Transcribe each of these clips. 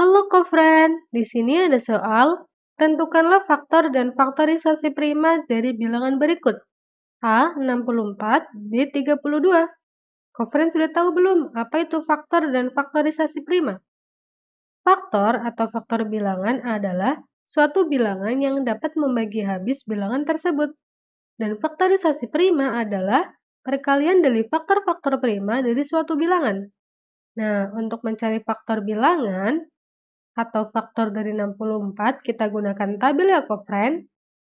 Halo kofriend, di sini ada soal, tentukanlah faktor dan faktorisasi prima dari bilangan berikut. A. 64, B. 32. Kofriend sudah tahu belum apa itu faktor dan faktorisasi prima? Faktor atau faktor bilangan adalah suatu bilangan yang dapat membagi habis bilangan tersebut. Dan faktorisasi prima adalah perkalian dari faktor-faktor prima dari suatu bilangan. Nah, untuk mencari faktor bilangan, atau faktor dari 64, kita gunakan tabel ya kofriend,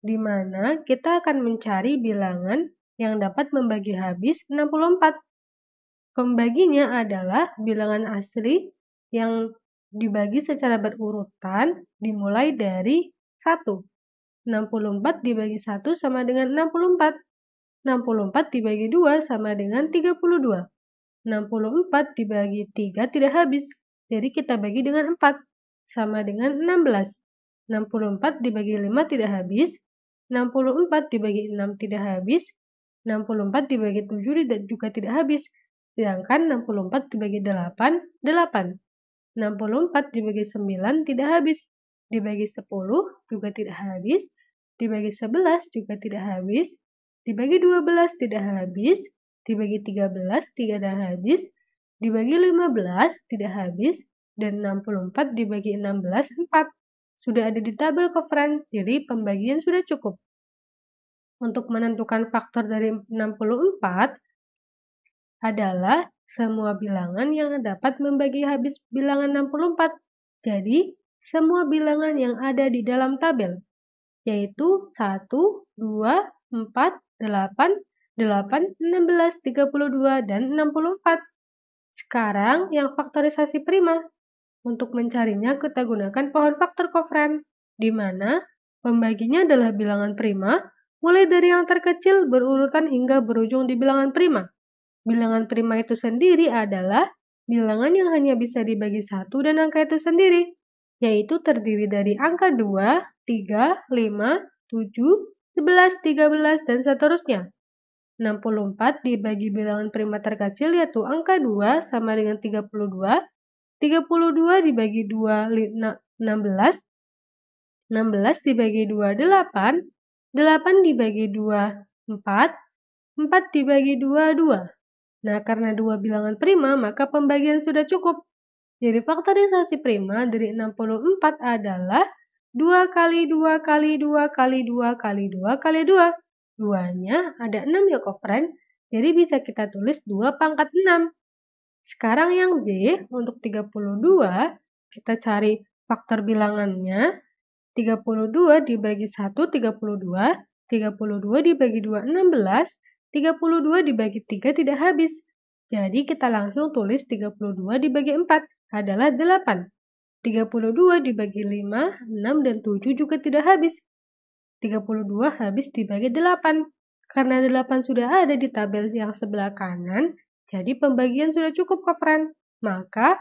di mana kita akan mencari bilangan yang dapat membagi habis 64. Pembaginya adalah bilangan asli yang dibagi secara berurutan dimulai dari 1. 64 dibagi 1 sama dengan 64. 64 dibagi 2 sama dengan 32. 64 dibagi 3 tidak habis, jadi kita bagi dengan 4. Sama dengan 16. 64 dibagi 5 tidak habis. 64 dibagi 6 tidak habis. 64 dibagi 7 juga tidak habis. Sedangkan 64 dibagi 8, 8. 64 dibagi 9 tidak habis. Dibagi 10 juga tidak habis. Dibagi 11 juga tidak habis. Dibagi 12 tidak habis. Dibagi 13 tidak habis. Dibagi 15 tidak habis. Dan 64 dibagi 16, 4. Sudah ada di tabel kofriend, jadi pembagian sudah cukup. Untuk menentukan faktor dari 64 adalah semua bilangan yang dapat membagi habis bilangan 64. Jadi, semua bilangan yang ada di dalam tabel, yaitu 1, 2, 4, 8, 8, 16, 32, dan 64. Sekarang yang faktorisasi prima. Untuk mencarinya kita gunakan pohon faktor kofriend, di mana pembaginya adalah bilangan prima, mulai dari yang terkecil berurutan hingga berujung di bilangan prima. Bilangan prima itu sendiri adalah bilangan yang hanya bisa dibagi 1 dan angka itu sendiri, yaitu terdiri dari angka 2, 3, 5, 7, 11, 13, dan seterusnya. 64 dibagi bilangan prima terkecil yaitu angka 2 sama dengan 32, 32 dibagi 2, 16, 16 dibagi 2, 8, 8 dibagi 2, 4, 4 dibagi 2, 2. Nah, karena 2 bilangan prima, maka pembagian sudah cukup. Jadi, faktorisasi prima dari 64 adalah 2 kali 2 kali 2 kali 2 kali 2 kali 2. 2-nya ada 6 ya kofriend, jadi bisa kita tulis 2 pangkat 6. Sekarang yang B, untuk 32, kita cari faktor bilangannya. 32 dibagi 1, 32. 32 dibagi 2, 16. 32 dibagi 3 tidak habis. Jadi kita langsung tulis 32 dibagi 4 adalah 8. 32 dibagi 5, 6, dan 7 juga tidak habis. 32 habis dibagi 8. Karena 8 sudah ada di tabel yang sebelah kanan, jadi pembagian sudah cukup kofriend. Maka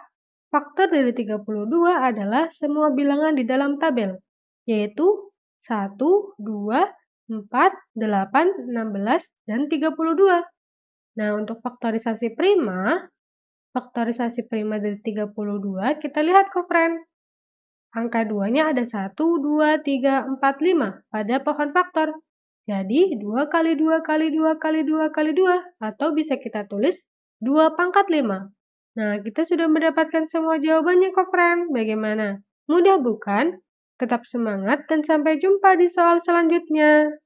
faktor dari 32 adalah semua bilangan di dalam tabel, yaitu 1, 2, 4, 8, 16, dan 32. Nah, untuk faktorisasi prima dari 32 kita lihat kofriend. Angka 2-nya ada 1, 2, 3, 4, 5 pada pohon faktor. Jadi 2 kali 2 kali 2 kali 2 kali 2 atau bisa kita tulis 2 pangkat 5. Nah, kita sudah mendapatkan semua jawabannya kofriend. Bagaimana? Mudah bukan? Tetap semangat dan sampai jumpa di soal selanjutnya.